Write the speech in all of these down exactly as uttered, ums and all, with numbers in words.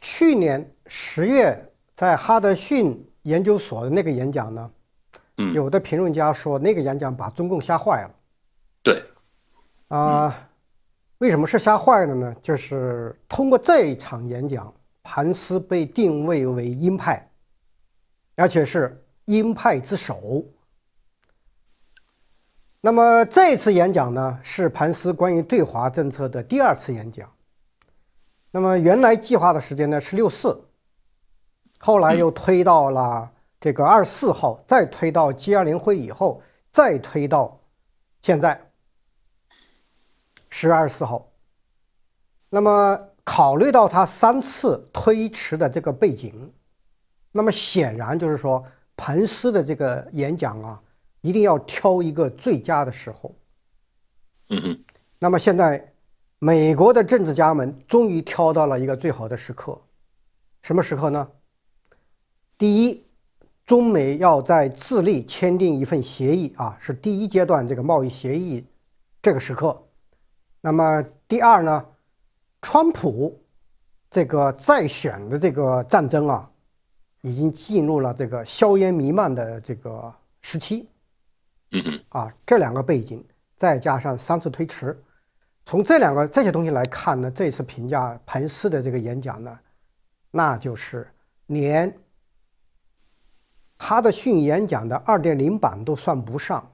去年十月在哈德逊研究所的那个演讲呢，嗯，有的评论家说那个演讲把中共吓坏了。对。啊，为什么是吓坏了呢？就是通过这一场演讲，盘丝被定位为鹰派，而且是鹰派之首。 那么这次演讲呢，是盘丝关于对华政策的第二次演讲。那么原来计划的时间呢是六四，后来又推到了这个二十四号，再推到 G 二十会以后，再推到现在十月二十四号。那么考虑到它三次推迟的这个背景，那么显然就是说盘丝的这个演讲啊。 一定要挑一个最佳的时候。嗯哼。那么现在，美国的政治家们终于挑到了一个最好的时刻，什么时刻呢？第一，中美要在智利签订一份协议啊，是第一阶段这个贸易协议这个时刻。那么第二呢，川普这个再选的这个战争啊，已经进入了这个硝烟弥漫的这个时期。 嗯啊，这两个背景再加上三次推迟，从这两个这些东西来看呢，这次评价盘丝的这个演讲呢，那就是连哈德逊演讲的 二点零 版都算不上，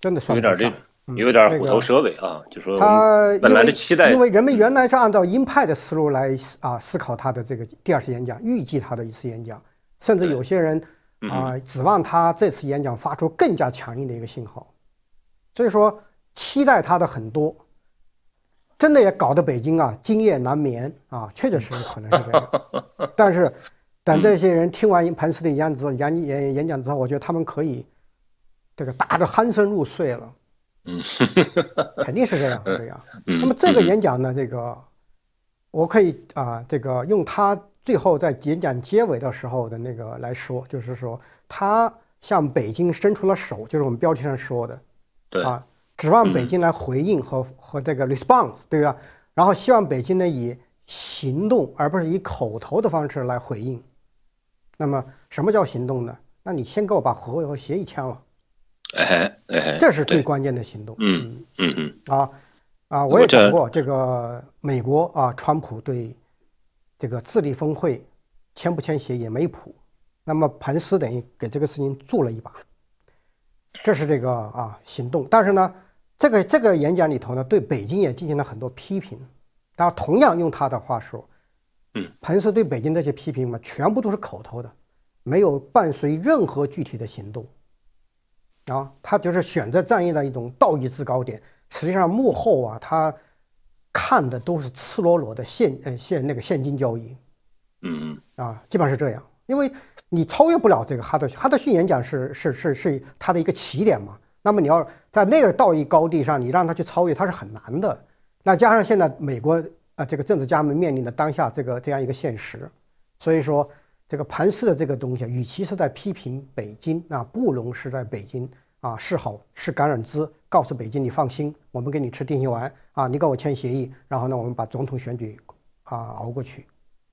真的算不上。有点这，有点虎头蛇尾啊，嗯、就说他本来的期待因，因为人们原来是按照鹰派的思路来啊思考他的这个第二次演讲，预计他的一次演讲，甚至有些人。 啊、呃，指望他这次演讲发出更加强硬的一个信号，所以说期待他的很多，真的也搞得北京啊今夜难眠啊，确确实实可能是这样。但是等这些人听完盘丝的演讲之后，演演演讲之后，我觉得他们可以这个打着鼾声入睡了。嗯，肯定是这样对呀。那么这个演讲呢，这个我可以啊、呃，这个用它。 最后，在演讲结尾的时候的那个来说，就是说他向北京伸出了手，就是我们标题上说的，对啊，指望北京来回应和、嗯、和这个 response， 对吧？然后希望北京呢以行动而不是以口头的方式来回应。那么什么叫行动呢？那你先给我把合约和协议签了，哎哎，这是最关键的行动。嗯嗯嗯啊啊，我也讲过这个美国啊，川普对。 这个智利峰会签不签协议没谱，那么盘丝等于给这个事情助了一把，这是这个啊行动。但是呢，这个这个演讲里头呢，对北京也进行了很多批评。大家同样用他的话说，嗯，盘丝对北京这些批评嘛，全部都是口头的，没有伴随任何具体的行动。啊，他就是选择站在一种道义制高点，实际上幕后啊他。 看的都是赤裸裸的现呃现那个现金交易，嗯啊，基本上是这样，因为你超越不了这个哈德逊哈德逊演讲是是是是他的一个起点嘛，那么你要在那个道义高地上，你让他去超越，他是很难的。那加上现在美国啊、呃、这个政治家们面临的当下这个这样一个现实，所以说这个盘丝的这个东西，与其是在批评北京啊，不容是在北京。 啊，是好是橄榄枝，告诉北京你放心，我们给你吃定心丸啊，你跟我签协议，然后呢，我们把总统选举啊熬过去。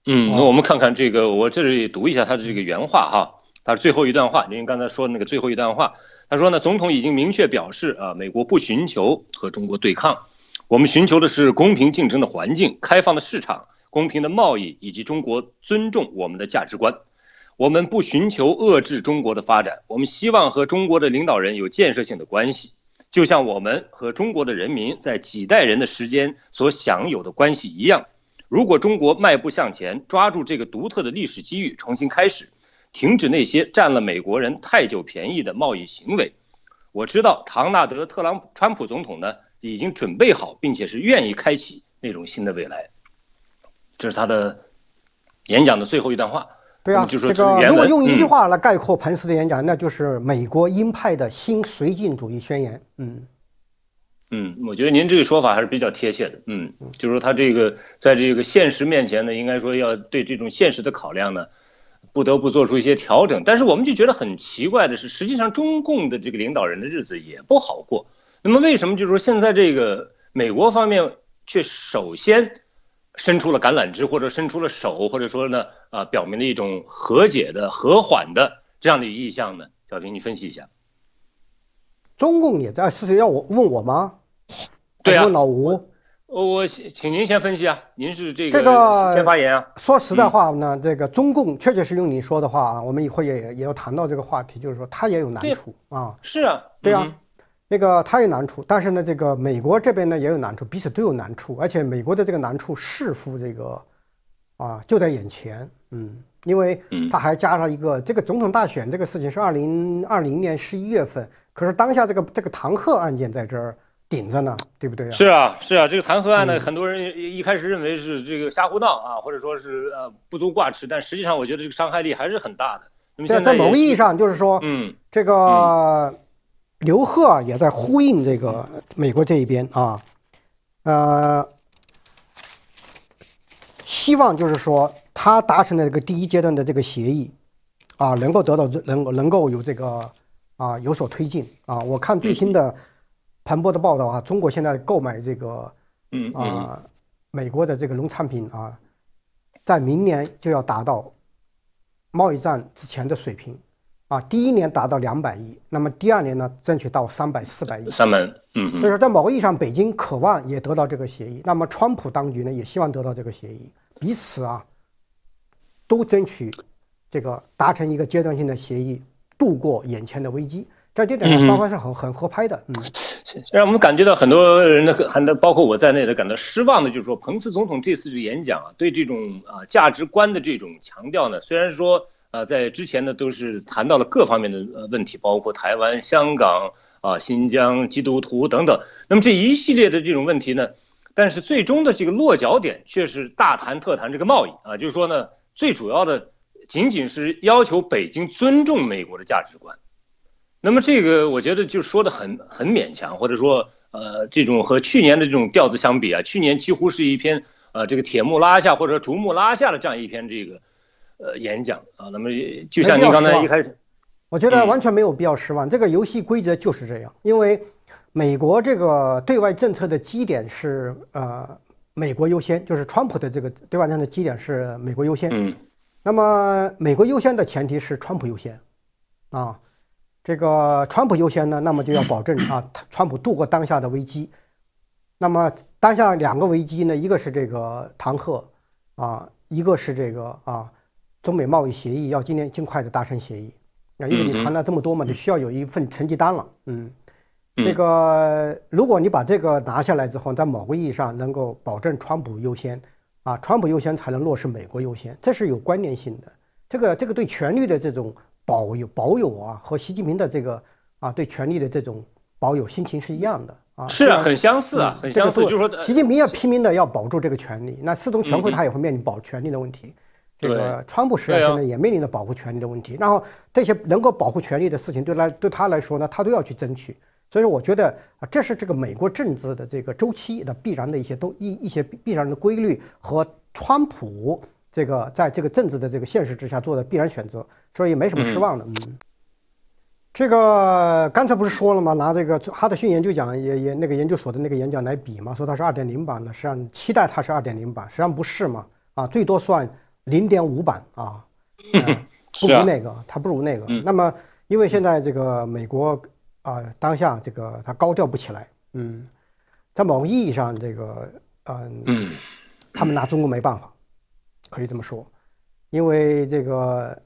嗯，那我们看看这个，我这里读一下他的这个原话哈，他最后一段话，您刚才说的那个最后一段话，他说呢，总统已经明确表示啊，美国不寻求和中国对抗，我们寻求的是公平竞争的环境、开放的市场、公平的贸易以及中国尊重我们的价值观。 我们不寻求遏制中国的发展，我们希望和中国的领导人有建设性的关系，就像我们和中国的人民在几代人的时间所享有的关系一样。如果中国迈步向前，抓住这个独特的历史机遇，重新开始，停止那些占了美国人太久便宜的贸易行为，我知道唐纳德·特朗普、川普总统呢已经准备好，并且是愿意开启那种新的未来。这是他的演讲的最后一段话。 对啊，这个如果用一句话来概括盘丝的演讲，嗯、那就是美国鹰派的新绥靖主义宣言。嗯，嗯，我觉得您这个说法还是比较贴切的。嗯，就是说他这个在这个现实面前呢，应该说要对这种现实的考量呢，不得不做出一些调整。但是我们就觉得很奇怪的是，实际上中共的这个领导人的日子也不好过。那么为什么就是说现在这个美国方面却首先伸出了橄榄枝，或者伸出了手，或者说呢，啊，表明了一种和解的、和缓的这样的意向呢？小林，你分析一下。中共也在是谁要我问我吗？对啊，问老吴。我请您先分析啊，您是这个这个先发言啊。说实在话呢，嗯、这个中共确确实用你说的话啊，我们以后也也要谈到这个话题，就是说他也有难处啊。是啊，对啊。嗯， 那个他有难处，但是呢，这个美国这边呢也有难处，彼此都有难处，而且美国的这个难处似乎这个，啊就在眼前，嗯，因为他还加上一个这个总统大选这个事情是二零二零年十一月份，可是当下这个这个弹劾案件在这儿顶着呢，对不对啊？是啊，是啊，这个弹劾案呢，嗯、很多人一开始认为是这个瞎胡闹啊，或者说是呃不足挂齿，但实际上我觉得这个伤害力还是很大的。那么现 在, 在某意义上就是说，嗯，这个。嗯， 刘鹤也在呼应这个美国这一边啊，呃，希望就是说他达成的这个第一阶段的这个协议，啊，能够得到能能够有这个啊有所推进啊。我看最新的彭博的报道啊，中国现在购买这个嗯啊美国的这个农产品啊，在明年就要达到贸易战之前的水平。 啊，第一年达到两百亿，那么第二年呢，争取到三百、四百亿。三百，嗯。所以说，在某个意义上，北京渴望也得到这个协议，那么川普当局呢，也希望得到这个协议，彼此啊，都争取这个达成一个阶段性的协议，度过眼前的危机。在这点上，双方是很很合拍的。嗯，让我们感觉到很多人的，很多包括我在内的感到失望的，就是说，彭斯总统这次的演讲啊，对这种啊价值观的这种强调呢，虽然说。 呃，在之前呢，都是谈到了各方面的呃问题，包括台湾、香港啊、新疆、基督徒等等。那么这一系列的这种问题呢，但是最终的这个落脚点却是大谈特谈这个贸易啊，就是说呢，最主要的仅仅是要求北京尊重美国的价值观。那么这个我觉得就说的很很勉强，或者说呃，这种和去年的这种调子相比啊，去年几乎是一篇呃这个铁幕拉下或者竹幕拉下的这样一篇这个。 呃，演讲啊，那么就像您刚才一开始，我觉得完全没有必要失望。嗯、这个游戏规则就是这样，因为美国这个对外政策的基点是呃美国优先，就是川普的这个对外政策的基点是美国优先。嗯，那么美国优先的前提是川普优先，啊，这个川普优先呢，那么就要保证啊，川普度过当下的危机。那么当下两个危机呢，一个是这个弹劾啊，一个是这个啊。 中美贸易协议要今年尽快的达成协议，那因为你谈了这么多嘛，你需要有一份成绩单了。嗯，这个如果你把这个拿下来之后，在某个意义上能够保证川普优先，啊，川普优先才能落实美国优先，这是有关联性的。这个这个对权力的这种保有保有啊，和习近平的这个啊对权力的这种保有心情是一样的啊。是啊，很相似啊，很相似。就是说，习近平要拼命的要保住这个权力，那四中全会他也会面临保权力的问题。 这个川普时代现在也面临着保护权利的问题，然后这些能够保护权利的事情，对他对他来说呢，他都要去争取。所以说，我觉得啊，这是这个美国政治的这个周期的必然的一些东一一些必然的规律和川普这个在这个政治的这个现实之下做的必然选择，所以没什么失望的。嗯，这个刚才不是说了吗？拿这个哈德逊研究奖也也那个研究所的那个演讲来比嘛，说它是 二点零 版的，实际上期待它是 二点零 版，实际上不是嘛，啊，最多算。 零点五版啊，呃、不如那个，它不如那个。嗯、那么，因为现在这个美国啊、呃，当下这个它高调不起来，嗯，在某个意义上，这个嗯，呃、他们拿中国没办法，可以这么说，因为这个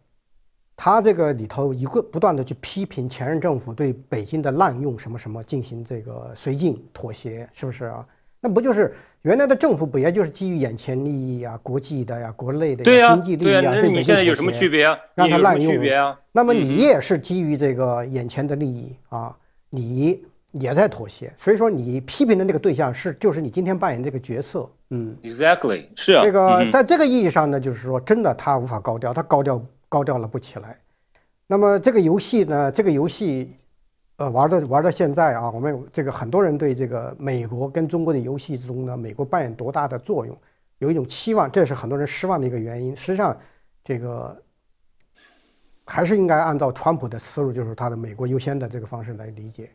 他这个里头一个不断的去批评前任政府对北京的滥用什么什么进行这个绥靖妥协，是不是啊？ 那不就是原来的政府不也就是基于眼前利益啊、国际的呀、啊、国内的、啊、对呀、啊、经济利益啊？对、啊、那你现在有什么区别啊？让它滥用区别啊？那么你也是基于这个眼前的利益啊，你也在妥协。所以说你批评的那个对象是就是你今天扮演这个角色，嗯 ，exactly 是啊。这个在这个意义上呢，就是说真的他无法高调，他高调高调了不起来。那么这个游戏呢，这个游戏。 呃，玩到玩到现在啊，我们这个很多人对这个美国跟中国的游戏之中呢，美国扮演多大的作用，有一种期望，这也是很多人失望的一个原因。实际上，这个还是应该按照川普的思路，就是他的美国优先的这个方式来理解。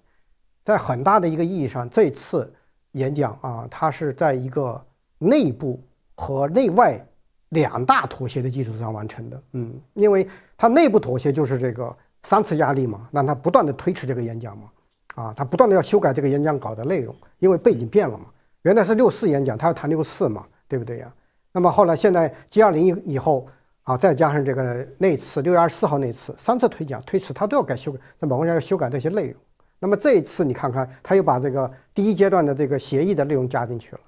在很大的一个意义上，这次演讲啊，它是在一个内部和内外两大妥协的基础上完成的。嗯，因为它内部妥协就是这个三次压力嘛，让他不断的推迟这个演讲嘛，啊，他不断的要修改这个演讲稿的内容，因为背景变了嘛。原来是六四演讲，他要谈六四嘛，对不对呀？那么后来现在 G 二十 以后。 啊，再加上这个那次六月二十四号那次三次推讲推迟，他都要改修改，在马文山要修改这些内容。那么这一次你看看，他又把这个第一阶段的这个协议的内容加进去了。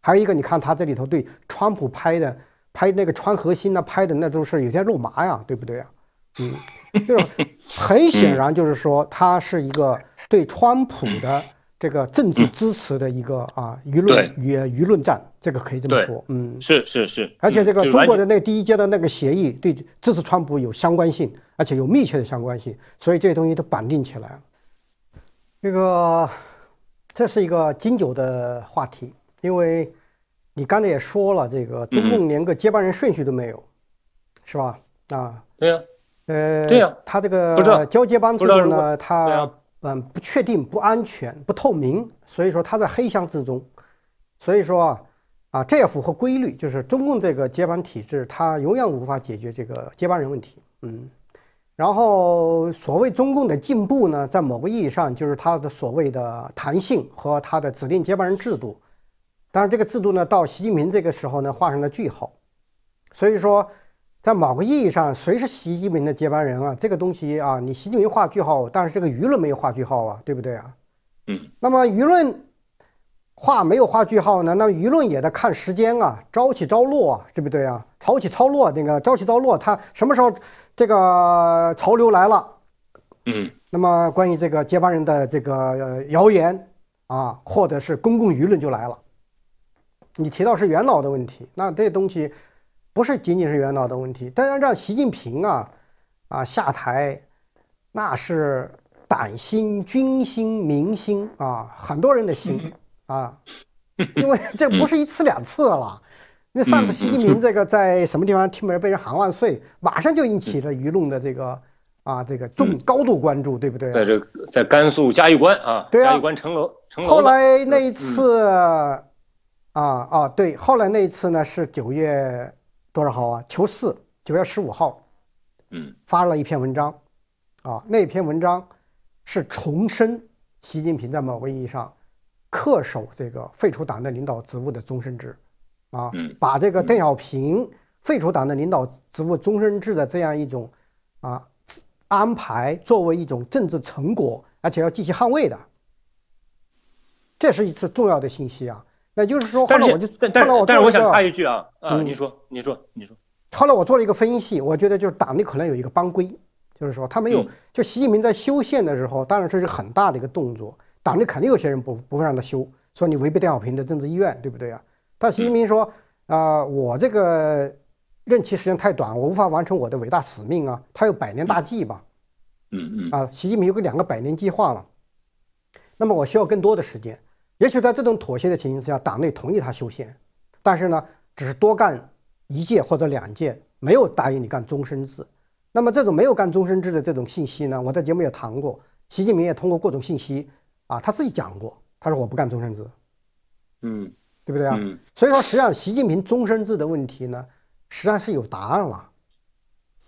还有一个，你看他这里头对川普拍的拍那个川核心呢拍的那都是有些肉麻呀，对不对呀？嗯，就是很显然就是说他是一个对川普的这个政治支持的一个啊舆论与舆论战。 这个可以这么说，嗯，是是是，而且这个中国的那第一阶段那个协议对支持川普有相关性，而且有密切的相关性，所以这些东西都绑定起来了。这个这是一个经久的话题，因为你刚才也说了，这个中共连个接班人顺序都没有，是吧？啊，对呀，呃，对呀，他这个交接班制度呢，他嗯不确定、不安全、不透明，所以说他在黑箱之中，所以说啊。 啊，这也符合规律，就是中共这个接班体制，它永远无法解决这个接班人问题。嗯，然后所谓中共的进步呢，在某个意义上就是它的所谓的弹性和它的指定接班人制度。当然，这个制度呢，到习近平这个时候呢，画上了句号。所以说，在某个意义上，谁是习近平的接班人啊？这个东西啊，你习近平画句号，但是这个舆论没有画句号啊，对不对啊？嗯，那么舆论。 话没有画句号呢，那舆论也得看时间啊，朝起朝落啊，对不对啊？潮起潮落，那个朝起朝落，它什么时候这个潮流来了？嗯，那么关于这个接班人的这个谣言啊，或者是公共舆论就来了。你提到是元老的问题，那这东西不是仅仅是元老的问题，但要让习近平啊啊下台，那是党心、军心、民心啊，很多人的心。嗯 啊，因为这不是一次两次了，那上次习近平这个在什么地方听别人被人喊万岁，马上就引起了舆论的这个啊这个重高度关注，对不对？在这在甘肃嘉峪关啊，对啊，嘉峪关城楼城楼。后来那一次啊啊对，后来那一次呢是九月多少号啊？求四，九月十五号，嗯，发了一篇文章，啊，那篇文章是重申习近平在某个意义上。 恪守这个废除党的领导职务的终身制，啊，把这个邓小平废除党的领导职务终身制的这样一种啊安排作为一种政治成果，而且要继续捍卫的，这是一次重要的信息啊。那就是说，后来我就，但是但是我想插一句啊，啊，你说你说你说。后来我做了一个分析，我觉得就是党内可能有一个帮规，就是说他没有，就习近平在修宪的时候，当然这是很大的一个动作。 党内肯定有些人不不会让他修，说你违背邓小平的政治意愿，对不对啊？但习近平说，啊、呃，我这个任期时间太短，我无法完成我的伟大使命啊。他有百年大计吧？嗯嗯。啊，习近平有个两个百年计划嘛。那么我需要更多的时间。也许在这种妥协的情形之下，党内同意他修宪，但是呢，只是多干一届或者两届，没有答应你干终身制。那么这种没有干终身制的这种信息呢，我在节目也谈过，习近平也通过各种信息。 啊，他自己讲过，他说我不干终身制，嗯，对不对啊？嗯、所以说，实际上习近平终身制的问题呢，实际上是有答案了。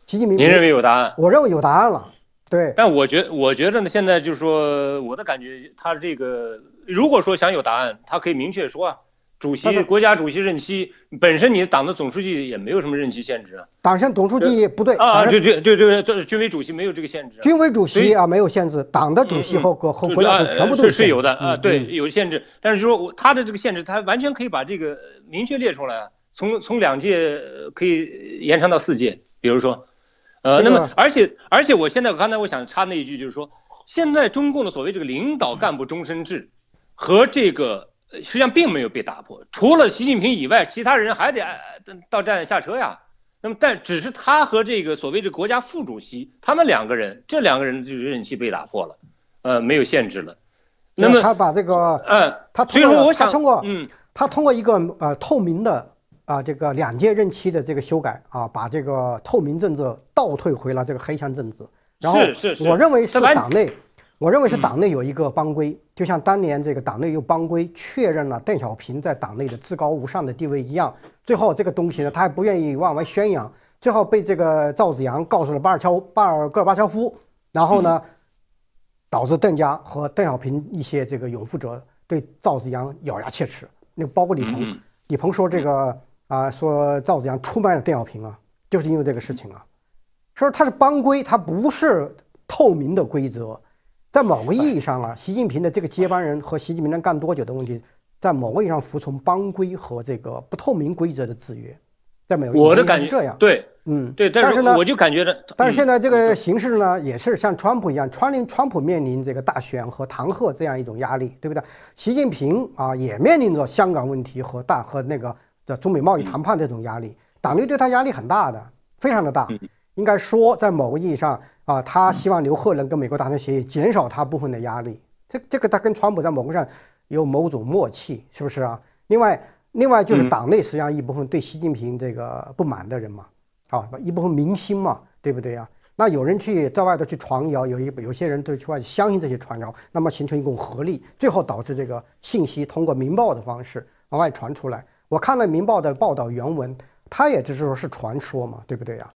习近平，您认为有答案？我认为有答案了，对。但我觉得，我觉得呢，现在就是说，我的感觉，他这个如果说想有答案，他可以明确说啊，主席，国家主席任期本身，你党的总书记也没有什么任期限制啊。党项总书记不对啊，对对对对对，军委主席没有这个限制、啊。军委主席啊没有限制，党的主席和国和国家主席全部都是是有的啊，对，有限制。但是说他的这个限制，他完全可以把这个明确列出来、啊，从从两届可以延长到四届，比如说，呃，那么而且而且我现在刚才我想插那一句，就是说，现在中共的所谓这个领导干部终身制和这个。 实际上并没有被打破，除了习近平以外，其他人还得到站下车呀。那么，但只是他和这个所谓的国家副主席，他们两个人，这两个人就是任期被打破了，呃，没有限制了。那么他把这个，嗯，他通过他通过，嗯，他通过一个呃透明的啊、呃、这个两届任期的这个修改啊，把这个透明政治倒退回了这个黑箱政治。然后，我认为是党内，我认为是党内有一个帮规。嗯就像当年这个党内又帮规确认了邓小平在党内的至高无上的地位一样，最后这个东西呢，他还不愿意往外宣扬，最后被这个赵紫阳告诉了巴尔乔巴尔戈尔巴乔夫，然后呢，导致邓家和邓小平一些这个拥护者对赵紫阳咬牙切齿。那个包括李鹏，李鹏说这个啊、呃，说赵紫阳出卖了邓小平啊，就是因为这个事情啊，说他是帮规，他不是透明的规则。 在某个意义上啊，习近平的这个接班人和习近平能干多久的问题，在某个意义上服从帮规和这个不透明规则的制约，在美国我的感觉这样对，嗯对，但是呢，我就感觉呢，但是现在这个形势呢，也是像川普一样，川林川普面临这个大选和弹劾这样一种压力，对不对？习近平啊也面临着香港问题和大和那个的中美贸易谈判这种压力，党内对他压力很大的，非常的大。 应该说，在某个意义上啊，他希望刘鹤能跟美国达成协议，减少他部分的压力。这这个他跟川普在某个上有某种默契，是不是啊？另外，另外就是党内实际上一部分对习近平这个不满的人嘛，啊，一部分明星嘛，对不对啊？那有人去在外头去传谣，有一有些人对去外相信这些传谣，那么形成一种合力，最后导致这个信息通过《明报》的方式往外传出来。我看了《明报》的报道原文，他也只是说是传说嘛，对不对啊？